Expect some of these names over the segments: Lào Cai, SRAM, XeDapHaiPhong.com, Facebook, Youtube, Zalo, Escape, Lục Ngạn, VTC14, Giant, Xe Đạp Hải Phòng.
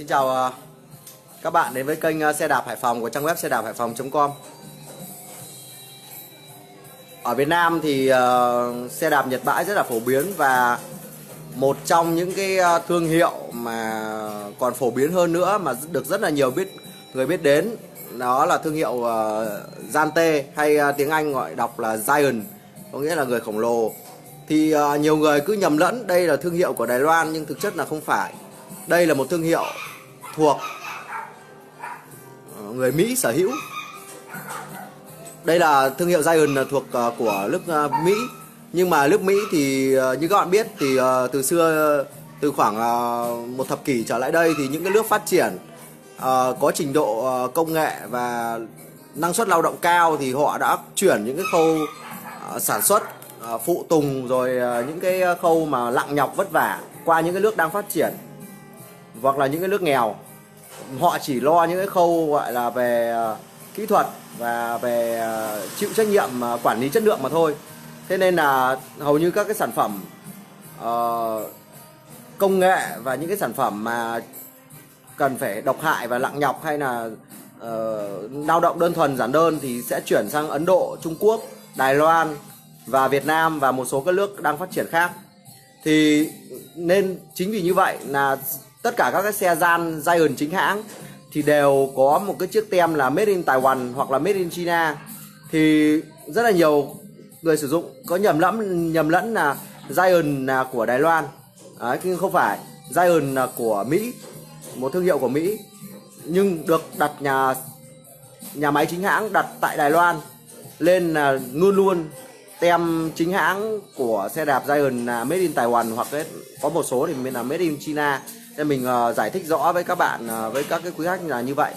Xin chào các bạn đến với kênh Xe Đạp Hải Phòng của trang web XeDapHaiPhong.com. Ở Việt Nam thì xe đạp Nhật bãi rất là phổ biến, và một trong những cái thương hiệu mà còn phổ biến hơn nữa mà được rất là nhiều người biết đến, đó là thương hiệu Giant, hay tiếng Anh gọi đọc là Giant, có nghĩa là người khổng lồ. Thì nhiều người cứ nhầm lẫn đây là thương hiệu của Đài Loan, nhưng thực chất là không phải. Đây là một thương hiệu thuộc người Mỹ sở hữu. Đây là thương hiệu Giant là thuộc của nước Mỹ. Nhưng mà nước Mỹ thì như các bạn biết thì từ xưa, từ khoảng một thập kỷ trở lại đây, thì những cái nước phát triển có trình độ công nghệ và năng suất lao động cao thì họ đã chuyển những cái khâu sản xuất phụ tùng, rồi những cái khâu mà lặng nhọc vất vả qua những cái nước đang phát triển hoặc là những cái nước nghèo. Họ chỉ lo những cái khâu gọi là về kỹ thuật và về chịu trách nhiệm quản lý chất lượng mà thôi. Thế nên là hầu như các cái sản phẩm công nghệ và những cái sản phẩm mà cần phải độc hại và lặng nhọc, hay là lao động đơn thuần giản đơn, thì sẽ chuyển sang Ấn Độ, Trung Quốc, Đài Loan và Việt Nam và một số các nước đang phát triển khác. Thì nên chính vì như vậy là tất cả các cái xe Giant chính hãng thì đều có một cái chiếc tem là Made in Taiwan hoặc là Made in China. Thì rất là nhiều người sử dụng có nhầm lẫn là Giant là của Đài Loan. Đấy, nhưng không phải, Giant là của Mỹ, một thương hiệu của Mỹ, nhưng được đặt nhà máy chính hãng đặt tại Đài Loan, nên là luôn luôn tem chính hãng của xe đạp Giant là Made in Taiwan, hoặc có một số thì mình là Made in China. Nên mình giải thích rõ với các bạn, với các cái quý khách là như vậy.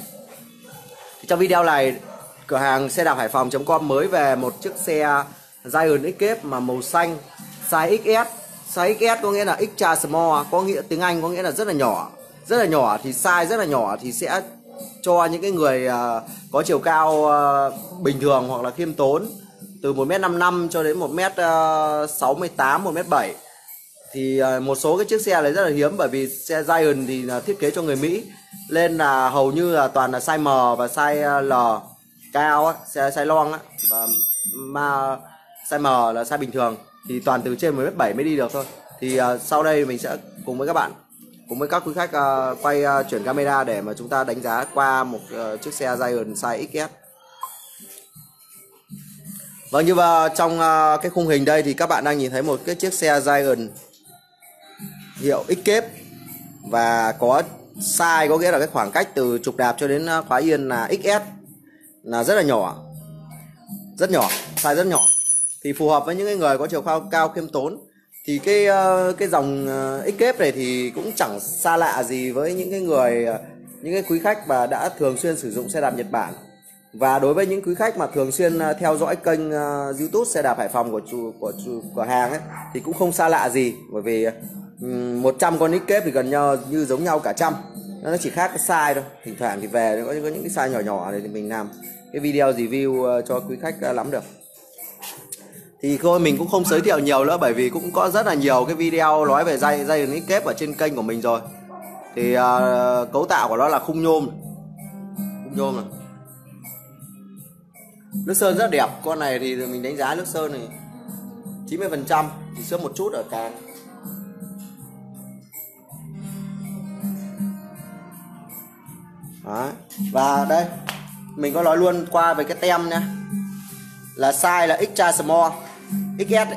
Thì trong video này, cửa hàng XeDapHaiPhong.com mới về một chiếc xe Giant Escape mà màu xanh, size XS. Size XS có nghĩa là extra small, có nghĩa tiếng Anh có nghĩa là rất là nhỏ. Rất là nhỏ thì size rất là nhỏ thì sẽ cho những cái người có chiều cao bình thường hoặc là khiêm tốn, từ 1m55 cho đến 1m68, 1m7. Thì một số cái chiếc xe này rất là hiếm, bởi vì xe Giant thì thiết kế cho người Mỹ, nên là hầu như là toàn là size M và size L cao á, size long á, và mà size M là size bình thường, thì toàn từ trên 1m7 mới đi được thôi. Thì sau đây mình sẽ cùng với các bạn, cùng với các quý khách quay chuyển camera để mà chúng ta đánh giá qua một chiếc xe Giant size XS. Vâng, như vào trong cái khung hình đây thì các bạn đang nhìn thấy một cái chiếc xe Giant hiệu Escape, và có size có nghĩa là cái khoảng cách từ trục đạp cho đến khóa yên là XS, là rất là nhỏ, rất nhỏ, size rất nhỏ, thì phù hợp với những người có chiều cao khiêm tốn. Thì cái dòng Escape này thì cũng chẳng xa lạ gì với những cái quý khách mà đã thường xuyên sử dụng xe đạp Nhật Bản. Và đối với những quý khách mà thường xuyên theo dõi kênh YouTube Xe Đạp Hải Phòng của cửa hàng ấy, thì cũng không xa lạ gì, bởi vì 100 con Escape thì gần như giống nhau cả trăm, nó chỉ khác cái size thôi. Thỉnh thoảng thì về có những cái size nhỏ nhỏ này thì mình làm cái video review cho quý khách lắm được. Thì thôi mình cũng không giới thiệu nhiều nữa, bởi vì cũng có rất là nhiều cái video nói về Giant Escape ở trên kênh của mình rồi. Thì cấu tạo của nó là khung nhôm này, nước sơn rất đẹp. Con này thì mình đánh giá nước sơn này 90%, chỉ xước một chút ở càng. Đó. Và đây mình có nói luôn qua về cái tem nha, là size là extra small, XS,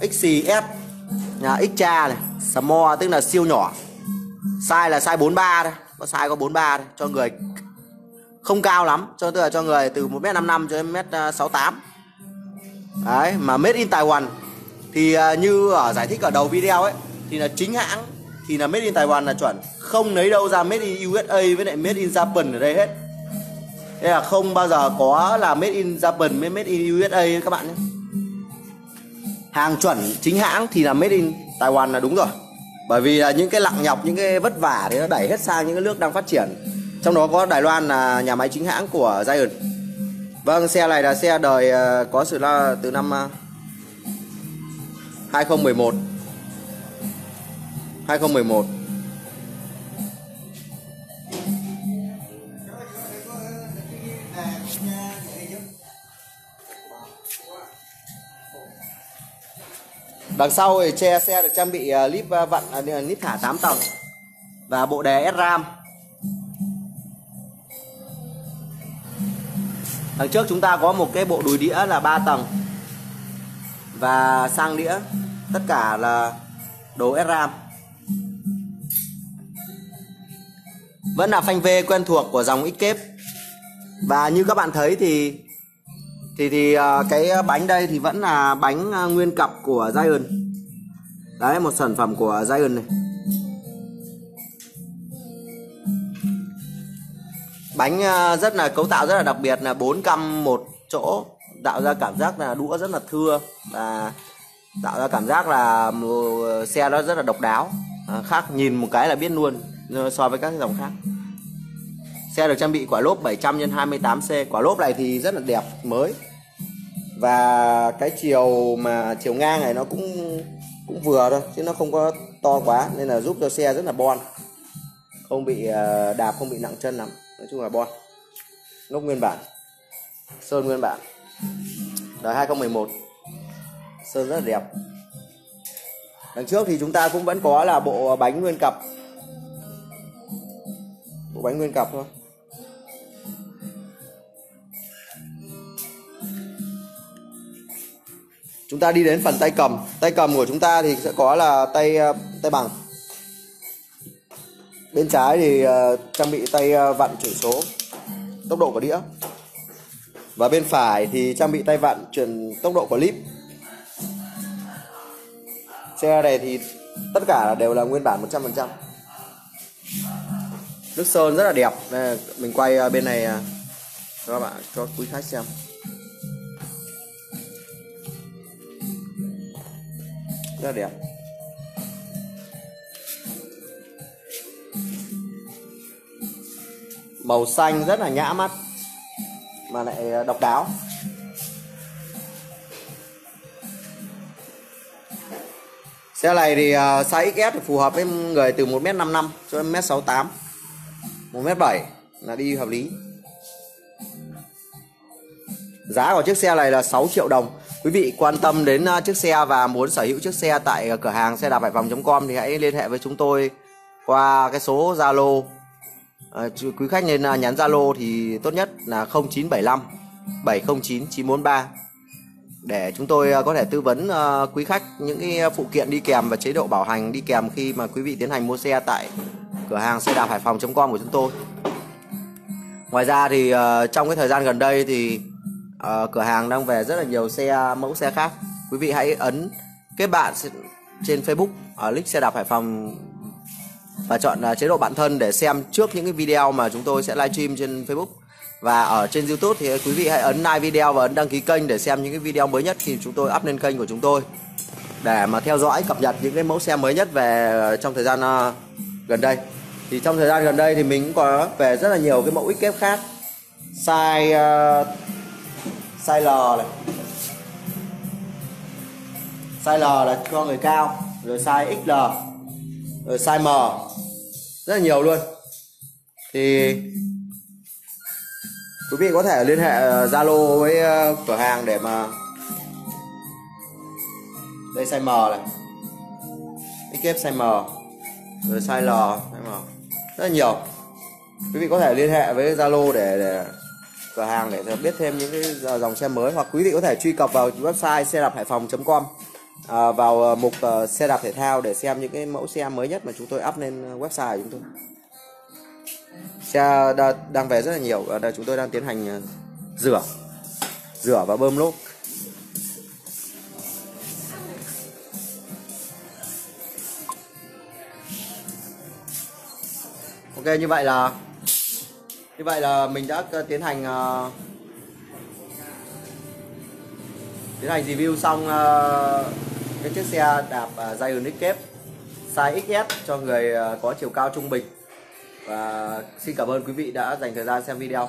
XCS là extra này, small tức là siêu nhỏ. Size là size 43 đây, có size có 43 đây, cho người không cao lắm, cho tức là cho người từ 1m55 cho đến 1m68. Đấy, mà Made in Taiwan thì như ở giải thích ở đầu video ấy, thì là chính hãng thì là Made in Taiwan là chuẩn, không lấy đâu ra Made in USA với lại Made in Japan ở đây hết. Đây là không bao giờ có là Made in Japan với Made in USA các bạn nhé. Hàng chuẩn chính hãng thì là Made in Taiwan là đúng rồi, bởi vì là những cái lặng nhọc, những cái vất vả thì nó đẩy hết sang những cái nước đang phát triển, trong đó có Đài Loan là nhà máy chính hãng của Giant. Vâng, xe này là xe đời có sự là từ năm 2011. Đằng sau thì xe được trang bị líp thả 8 tầng và bộ đề SRAM. Đằng trước chúng ta có một cái bộ đùi đĩa là 3 tầng và sang đĩa, tất cả là đồ SRAM. Vẫn là phanh V quen thuộc của dòng Escape. Và như các bạn thấy thì cái bánh đây thì vẫn là bánh nguyên cặp của Giant. Đấy, một sản phẩm của Giant này. Bánh rất là cấu tạo rất là đặc biệt, là 4 căm một chỗ, tạo ra cảm giác là đũa rất là thưa và tạo ra cảm giác là xe nó rất là độc đáo, khác, nhìn một cái là biết luôn so với các dòng khác. Xe được trang bị quả lốp 700 x 28C. Quả lốp này thì rất là đẹp, mới. Và cái chiều ngang này nó cũng vừa thôi, chứ nó không có to quá, nên là giúp cho xe rất là bon, không bị đạp, không bị nặng chân lắm. Nói chung là bon. Lốp nguyên bản, sơn nguyên bản, đời 2011, sơn rất là đẹp. Đằng trước thì chúng ta cũng vẫn có là bộ bánh nguyên cặp, bộ bánh nguyên cặp thôi. Chúng ta đi đến phần tay cầm. Tay cầm của chúng ta thì sẽ có là tay bằng. Bên trái thì trang bị tay vặn chuyển số, tốc độ của đĩa. Và bên phải thì trang bị tay vặn chuyển tốc độ của líp. Xe này thì tất cả đều là nguyên bản 100%. Nước sơn rất là đẹp. Đây, mình quay bên này cho các bạn, cho quý khách xem. Rất là đẹp. Màu xanh rất là nhã mắt mà lại độc đáo. Xe này thì size XS phù hợp với người từ 1m55 cho đến 1m68, 1m7 là đi hợp lý. Giá của chiếc xe này là 6 triệu đồng. Quý vị quan tâm đến chiếc xe và muốn sở hữu chiếc xe tại cửa hàng XeDapHaiPhong.com thì hãy liên hệ với chúng tôi qua cái số Zalo. Quý khách nên nhắn Zalo thì tốt nhất là 0975 709 943 để chúng tôi có thể tư vấn quý khách những cái phụ kiện đi kèm và chế độ bảo hành đi kèm khi mà quý vị tiến hành mua xe tại cửa hàng XeDapHaiPhong.com của chúng tôi. Ngoài ra thì trong cái thời gian gần đây thì cửa hàng đang về rất là nhiều xe, mẫu xe khác. Quý vị hãy ấn kết bạn trên Facebook ở link Xe Đạp Hải Phòng và chọn chế độ bạn thân để xem trước những cái video mà chúng tôi sẽ livestream trên Facebook. Và ở trên YouTube thì quý vị hãy ấn like video và ấn đăng ký kênh để xem những cái video mới nhất khi chúng tôi up lên kênh của chúng tôi, để mà theo dõi cập nhật những cái mẫu xe mới nhất về trong thời gian gần đây. Thì trong thời gian gần đây thì mình cũng có về rất là nhiều cái mẫu Escape khác, size L này, size L là cho người cao, rồi size XL, rồi size M, rất là nhiều luôn. Thì quý vị có thể liên hệ Zalo với cửa hàng để mà đây size M này, Escape size M, rồi size L, size M, rất là nhiều. Quý vị có thể liên hệ với Zalo để cửa hàng để biết thêm những cái dòng xe mới, hoặc quý vị có thể truy cập vào website XeDapHaiPhong.com, vào mục xe đạp thể thao để xem những cái mẫu xe mới nhất mà chúng tôi up lên website của chúng tôi. Xe đang về rất là nhiều, ở đây chúng tôi đang tiến hành rửa và bơm lốp. Ok, như vậy là mình đã tiến hành review xong cái chiếc xe đạp Giant Escape size XS cho người có chiều cao trung bình. Và xin cảm ơn quý vị đã dành thời gian xem video.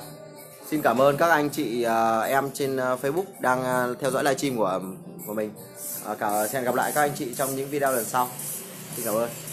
Xin cảm ơn các anh chị em trên Facebook đang theo dõi livestream của mình. Hẹn gặp lại các anh chị trong những video lần sau. Xin cảm ơn.